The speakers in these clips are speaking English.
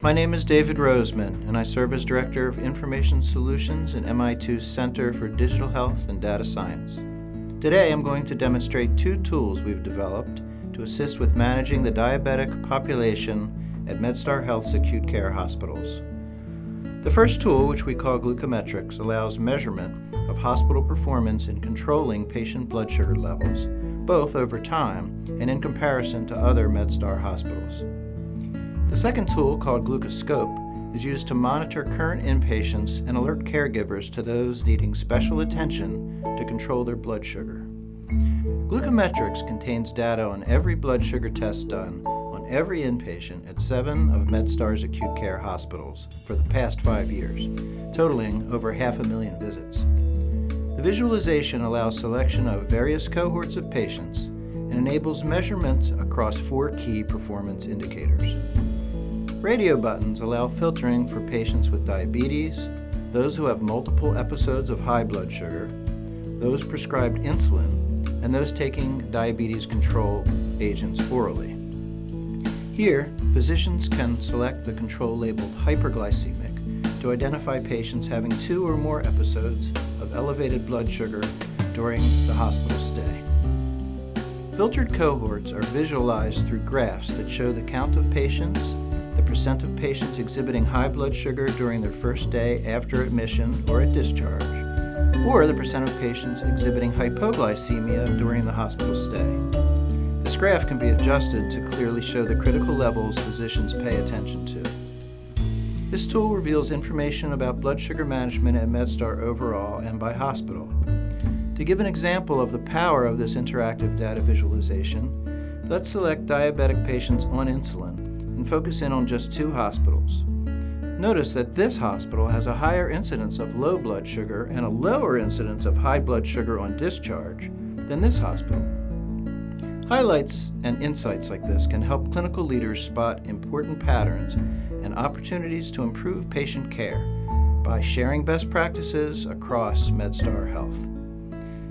My name is David Roseman, and I serve as Director of Information Solutions in MI2's Center for Digital Health and Data Science. Today I'm going to demonstrate two tools we've developed to assist with managing the diabetic population at MedStar Health's acute care hospitals. The first tool, which we call Glucometrics, allows measurement of hospital performance in controlling patient blood sugar levels, both over time and in comparison to other MedStar hospitals. The second tool, called Glucoscope, is used to monitor current inpatients and alert caregivers to those needing special attention to control their blood sugar. Glucometrics contains data on every blood sugar test done on every inpatient at 7 of MedStar's acute care hospitals for the past 5 years, totaling over 500,000 visits. The visualization allows selection of various cohorts of patients and enables measurements across 4 key performance indicators. Radio buttons allow filtering for patients with diabetes, those who have multiple episodes of high blood sugar, those prescribed insulin, and those taking diabetes control agents orally. Here, physicians can select the control labeled hyperglycemic to identify patients having 2 or more episodes of elevated blood sugar during the hospital stay. Filtered cohorts are visualized through graphs that show the count of patients, the percent of patients exhibiting high blood sugar during their first day after admission or at discharge, or the percent of patients exhibiting hypoglycemia during the hospital stay. This graph can be adjusted to clearly show the critical levels physicians pay attention to. This tool reveals information about blood sugar management at MedStar overall and by hospital. To give an example of the power of this interactive data visualization, let's select diabetic patients on insulin and focus in on just 2 hospitals. Notice that this hospital has a higher incidence of low blood sugar and a lower incidence of high blood sugar on discharge than this hospital. Highlights and insights like this can help clinical leaders spot important patterns and opportunities to improve patient care by sharing best practices across MedStar Health.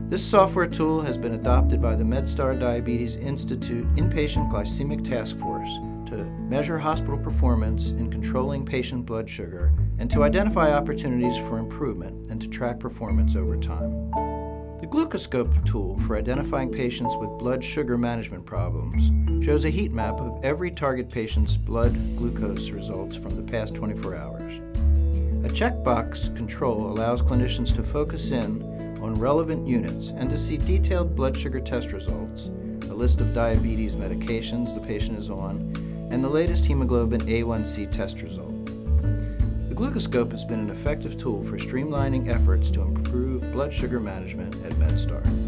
This software tool has been adopted by the MedStar Diabetes Institute Inpatient Glycemic Task Force to measure hospital performance in controlling patient blood sugar and to identify opportunities for improvement and to track performance over time. The Glucoscope tool for identifying patients with blood sugar management problems shows a heat map of every target patient's blood glucose results from the past 24 hours. A checkbox control allows clinicians to focus in on relevant units and to see detailed blood sugar test results, a list of diabetes medications the patient is on, and the latest hemoglobin A1C test result. The Glucoscope has been an effective tool for streamlining efforts to improve blood sugar management at MedStar.